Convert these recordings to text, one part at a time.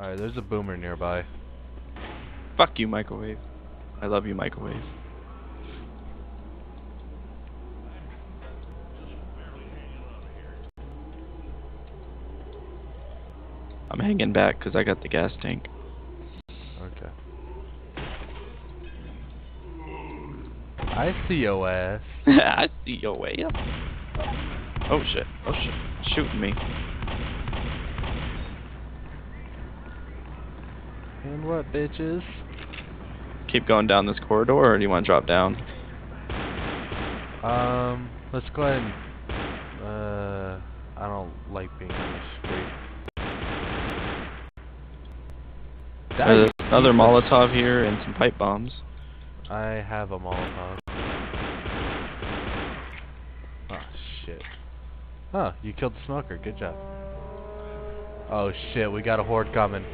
Alright, there's a boomer nearby. Fuck you, microwave. I love you, microwave. I'm hanging back because I got the gas tank. Okay. I see your ass. I see your way up. Oh shit. Oh shit. Shooting me. And what, bitches? Keep going down this corridor, or do you want to drop down? Let's go ahead and... I don't like being on the street. There's another Molotov here and some pipe bombs. I have a Molotov. Oh shit. Huh, you killed the smoker, good job. Oh shit, we got a horde coming.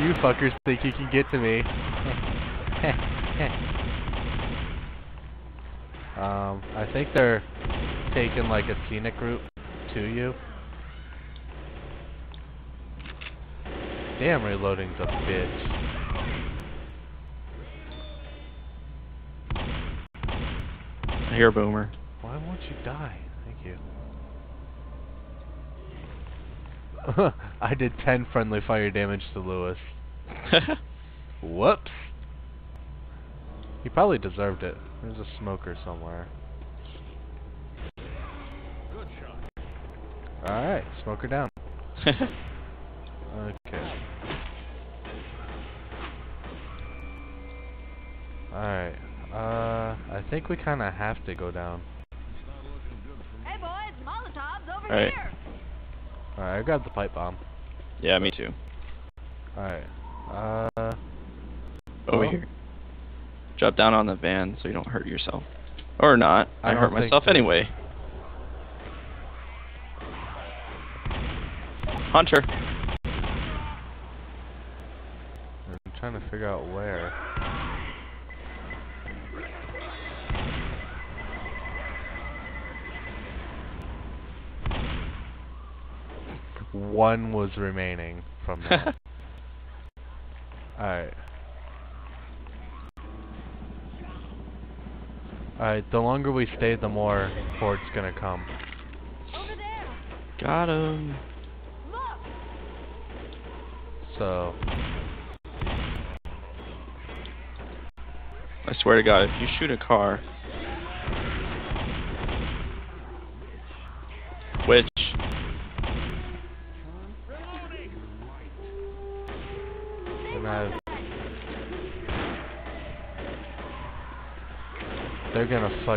You fuckers think you can get to me. I think they're taking like a scenic route to you. Damn, reloading's a bitch. I hear a boomer. Why won't you die? Thank you. I did 10 friendly fire damage to Lewis. Whoops. He probably deserved it. There's a smoker somewhere. Good shot. Alright, smoker down. Okay. Alright. I think we kinda have to go down. Hey boys, Molotov's over here! Alright, I grabbed the pipe bomb. Yeah, me too. Alright. Over here. Drop down on the van so you don't hurt yourself. Or not. I hurt myself anyway. Hunter. I'm trying to figure out where. One was remaining from that. Alright. Alright, the longer we stay, the more fort's gonna come. Over there. Got him. Look. So. I swear to God, if you shoot a car, which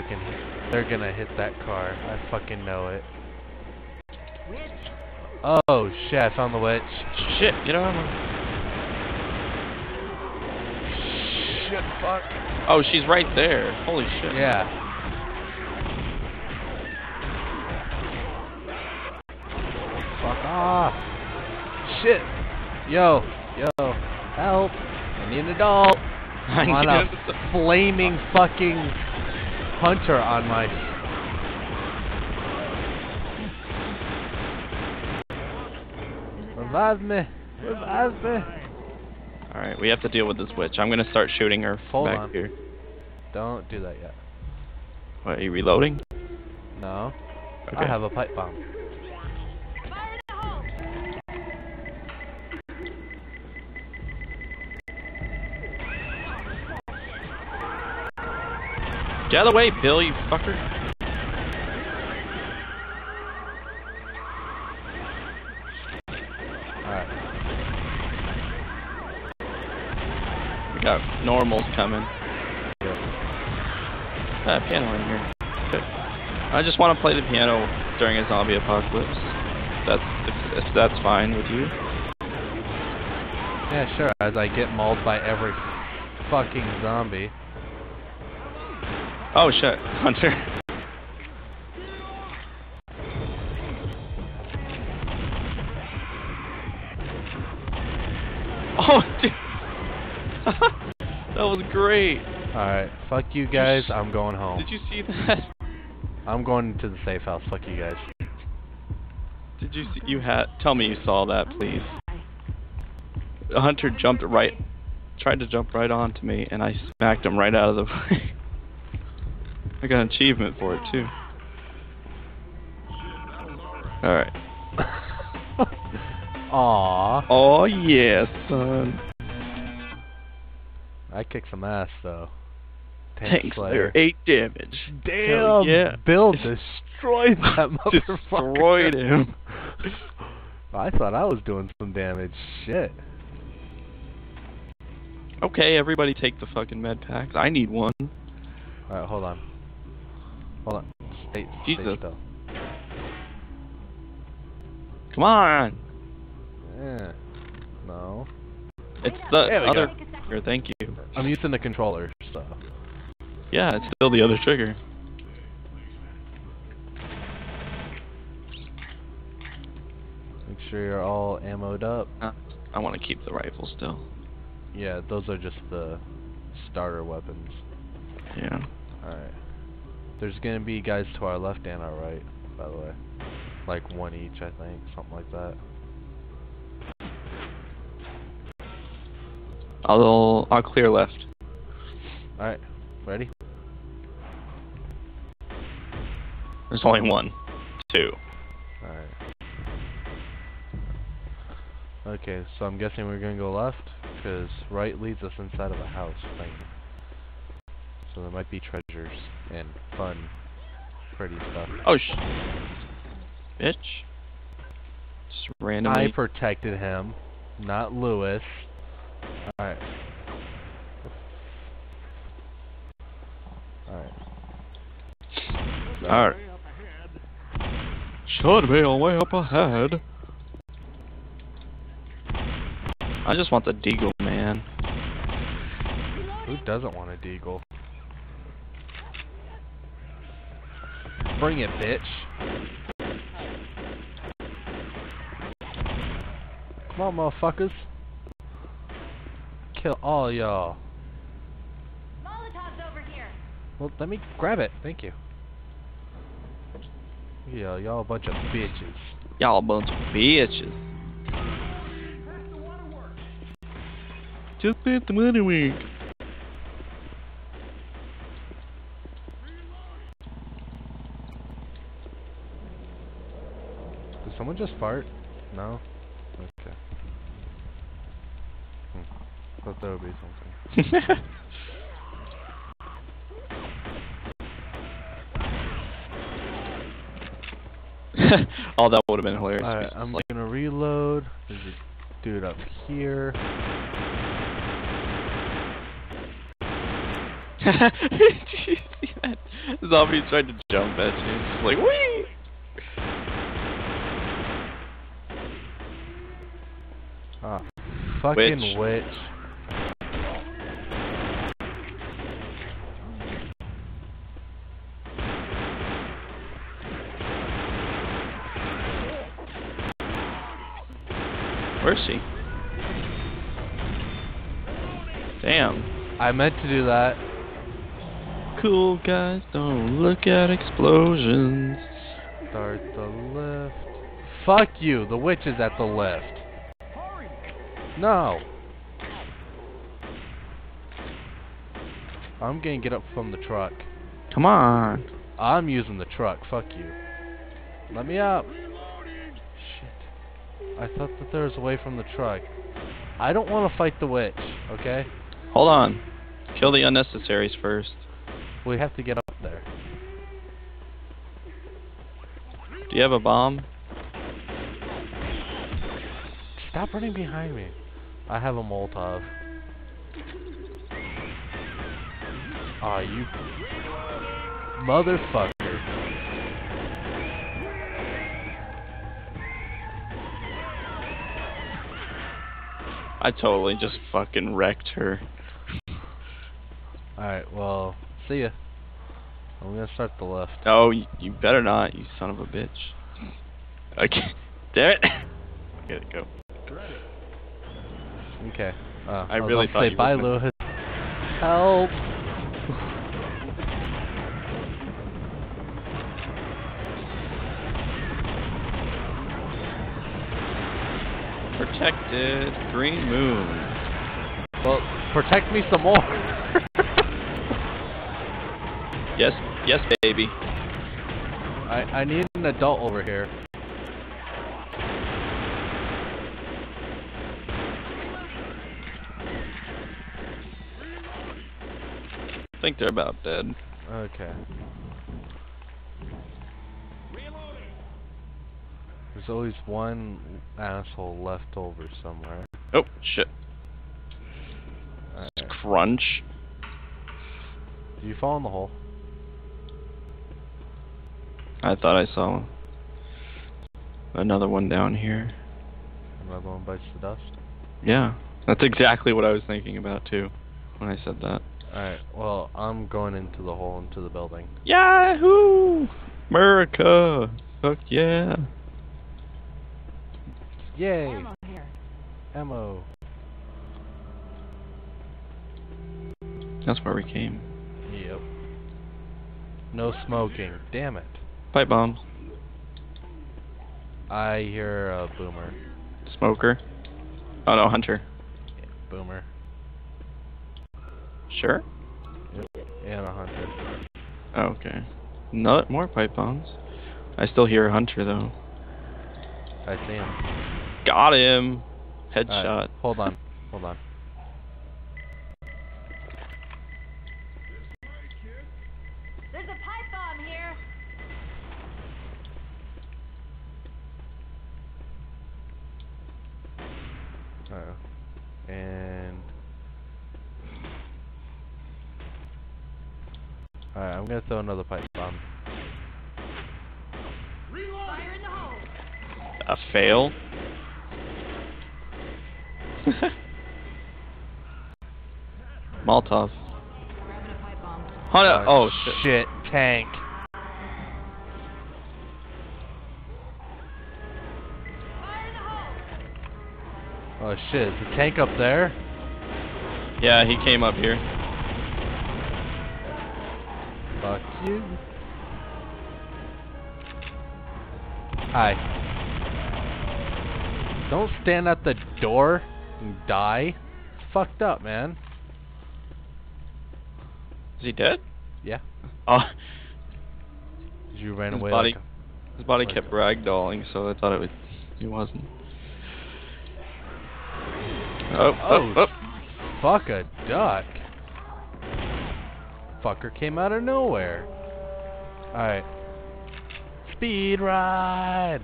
and they're gonna hit that car. I fucking know it. Witch. Oh shit, I found the witch. Shit, get on her. Shit, fuck. Oh, she's right there. Holy shit. Yeah. Fuck off. Shit. Yo, yo. Help. I need an adult. I'm on a flaming fucking hunter on my... Revive me! Revive me! Alright, we have to deal with this witch. I'm gonna start shooting her back here. Don't do that yet. What, are you reloading? No. Okay. I have a pipe bomb. Fire in the hole! Get out of the way, Bill, you fucker. Alright. We got normals coming. Yeah. Piano in here. Good. I just want to play the piano during a zombie apocalypse. If that's fine with you. Yeah, sure. As I get mauled by every fucking zombie. Oh shit, Hunter. Oh dude. That was great. Alright, fuck you guys, I'm going home. Did you see that? I'm going to the safe house, fuck you guys. Did you see, tell me you saw that, please. The hunter jumped right, tried to jump right onto me, and I smacked him right out of the way. I got an achievement for it, too. Alright. Aww. Oh yeah, son. I kicked some ass, though. Tanks there, 8 damage. Damn, hell yeah. Bill destroyed that motherfucker. Destroyed him. I thought I was doing some damage. Shit. Okay, everybody take the fucking med packs. I need one. Alright, hold on. Hold on. Stay still. Come on! Yeah. No. It's the other trigger, thank you. I'm using the controller, so... Yeah, it's still the other trigger. Make sure you're all ammoed up. I want to keep the rifle still. Yeah, those are just the starter weapons. Yeah. Alright. There's gonna be guys to our left and our right, by the way. Like one each, I think, something like that. I'll clear left. Alright, ready? There's only one. 2. Alright. Okay, so I'm guessing we're gonna go left, because right leads us inside of a house thing. So there might be treasures and fun, pretty stuff. Oh sh... Bitch. Just randomly. I protected him, not Lewis. Alright. Alright. Alright. Should be all way up ahead. I just want the deagle, man. Who doesn't want a deagle? Bring it, bitch. Come on, motherfuckers. Kill all y'all. Molotov's over here. Well, let me grab it. Thank you. Yeah, y'all a bunch of bitches. Y'all a bunch of bitches. Just hit the money wink. Did someone just fart? No? Okay. Thought there would be something. Oh, that would have been hilarious. Alright, I'm gonna reload. There's a dude up here. Did you see that? Zombie tried to jump at you. It's like, whee! Ah, fucking witch. Where's she? Damn. I meant to do that. Cool guys, don't look at explosions. Start the lift. Fuck you, the witch is at the lift. No! I'm gonna get up from the truck. Come on! I'm using the truck, fuck you. Let me up! Shit. I thought that there was a way from the truck. I don't want to fight the witch, okay? Hold on. Kill the unnecessaries first. We have to get up there. Do you have a bomb? Stop running behind me. I have a Molotov. Aw, you... motherfucker. I totally just fucking wrecked her. Alright, well, see ya. I'm gonna start the left. Oh, you better not, you son of a bitch. Okay. Damn it! Get it, go. Okay. I really thought you were... Bye, Lewis. Help. Protected. Green moon. Well, protect me some more. Yes, yes, baby. I need an adult over here. I think they're about dead. Okay. There's always one asshole left over somewhere. Oh, shit. Right. Crunch. Did you fall in the hole? I thought I saw another one down here. Another one bites the dust? Yeah, that's exactly what I was thinking about too when I said that. Alright, well, I'm going into the hole, into the building. Yahoo! America! Fuck yeah! Yay! Ammo here. Ammo. That's where we came. Yep. No smoking. Damn it. Pipe bomb. I hear a boomer. Smoker. Oh no, hunter. Yeah, boomer. Sure. Yep. And a hunter. Okay. Not more pipe bombs. I still hear a hunter though. I see him. Got him. Headshot. Right, hold on. Hold on. There's a pipe bomb here. And alright, I'm gonna throw another pipe bomb. Fire in the hole. A fail. Molotov. Hunter. Oh shit! Tank. Oh shit, is the tank up there? Yeah, he came up here. Fuck you. Hi. Don't stand at the door and die. It's fucked up, man. Is he dead? Yeah. Oh. You ran away. His body kept ragdolling, so I thought it was. He wasn't. Oh, fuck a duck. Fucker came out of nowhere. Alright. Speed ride!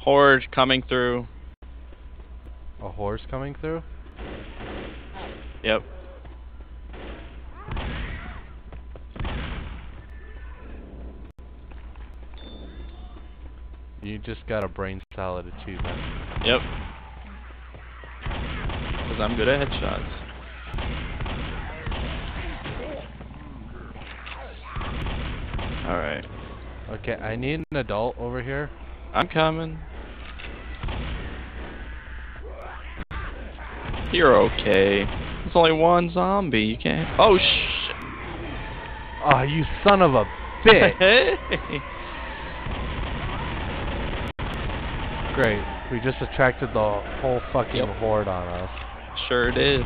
Horde coming through. A horse coming through? Yep. You just got a brain solid achievement. Yep. Because I'm good at headshots. Alright. Okay, I need an adult over here. I'm coming. You're okay. There's only one zombie. You can't. Oh, shit. Oh, you son of a bitch. Great, we just attracted the whole fucking horde on us. Sure did.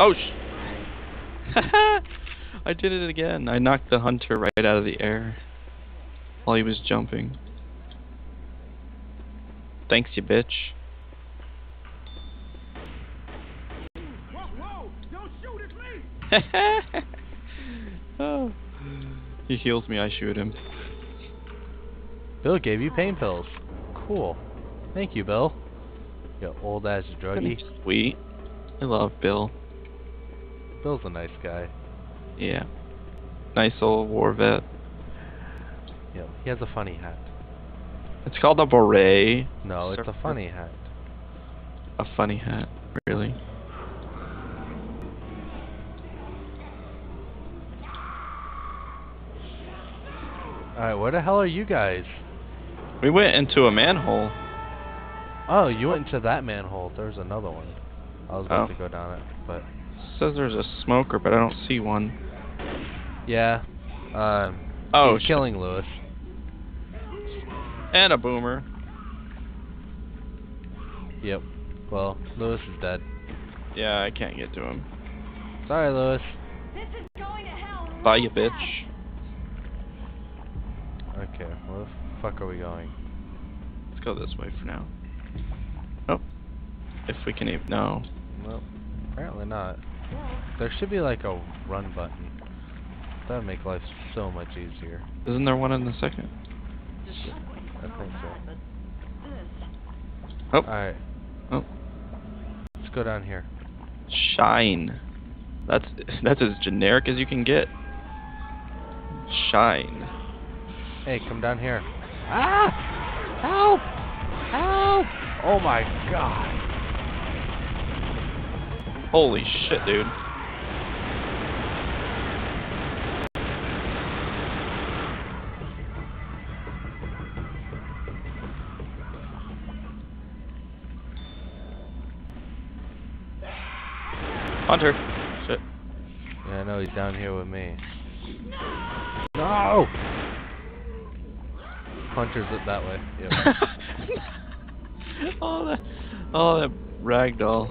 Oh sh! I did it again. I knocked the hunter right out of the air while he was jumping. Thanks, you bitch. Whoa, whoa! Don't shoot at me! Oh. He heals me, I shoot him. Bill gave you pain pills. Cool. Thank you, Bill. You old ass druggie. Sweet. I love Bill. Bill's a nice guy. Yeah. Nice old war vet. Yeah, he has a funny hat. It's called a beret. No, it's a funny hat. A funny hat, really? Alright, where the hell are you guys? We went into a manhole. Oh, you went into that manhole. There's another one. I was about to go down it, but... It says there's a smoker, but I don't see one. Yeah. He's killing Lewis. And a boomer. Yep. Well, Lewis is dead. Yeah, I can't get to him. Sorry, Lewis. This is going to hell. Bye, you bitch. Okay, where the fuck are we going? Let's go this way for now. Nope. If we can even... No. Well, apparently not. There should be like a run button. That would make life so much easier. Isn't there one in the second? I think so. Oh. Alright. Oh. Let's go down here. Shine. That's as generic as you can get. Shine. Hey, come down here. Ah! Help! Help! Oh my god. Holy shit, dude. Hunter. Shit. Yeah, I know he's down here with me. No! Hunter's it that way. Yep. oh, that ragdoll.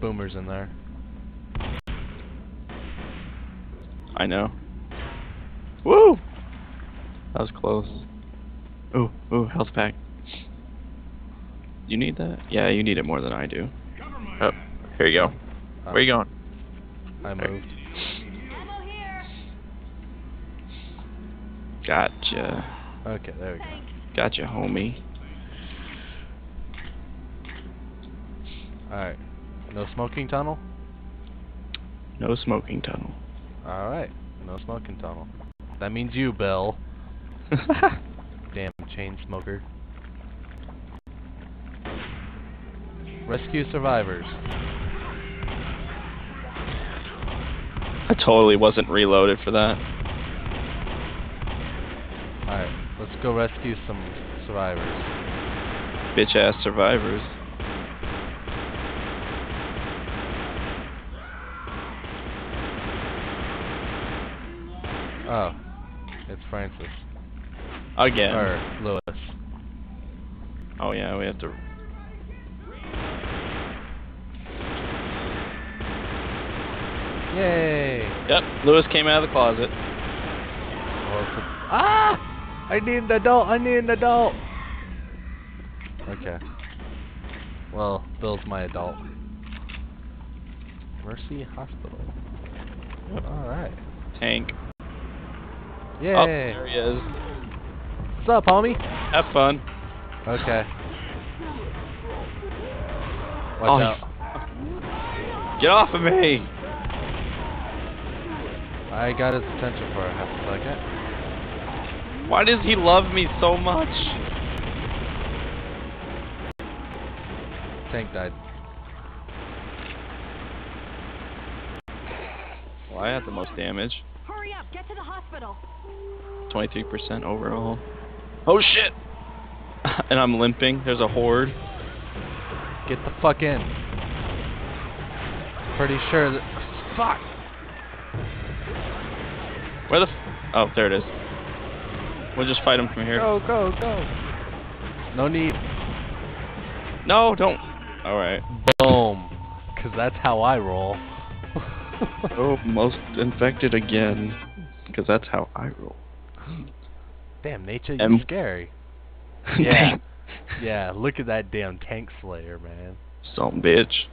Boomer's in there. I know. Woo! That was close. Ooh, health pack. You need that? Yeah, you need it more than I do. Oh, here you go. Where are you going? I moved. Gotcha. Okay, there we go. Gotcha, homie. Alright. No smoking tunnel? No smoking tunnel. Alright. No smoking tunnel. That means you, Bill. Damn chain smoker. Rescue survivors. I totally wasn't reloaded for that. Alright, let's go rescue some survivors. Bitch ass survivors. Oh, it's Francis. Again. Or Lewis. Oh yeah, we have to... Yay! Yep, Lewis came out of the closet. Ah! I need an adult! I need an adult! Okay. Well, Bill's my adult. Mercy Hospital. Yep. Alright. Tank. Yay! Oh, there he is. What's up, homie? Have fun. Okay. Watch out. Get off of me! I got his attention for a half a second. Why does he love me so much? Tank died. Well, I had the most damage. Hurry up, get to the hospital. 23% overall. Oh shit! And I'm limping. There's a horde. Get the fuck in. Pretty sure that. Fuck! Where the f oh, there it is. We'll just fight him from here. Go, go, go. No need. No, don't. Alright. Boom. Because that's how I roll. Oh, most infected again. Because that's how I roll. Damn, nature, you're scary. Yeah. Yeah, look at that damn tank slayer, man. Some bitch.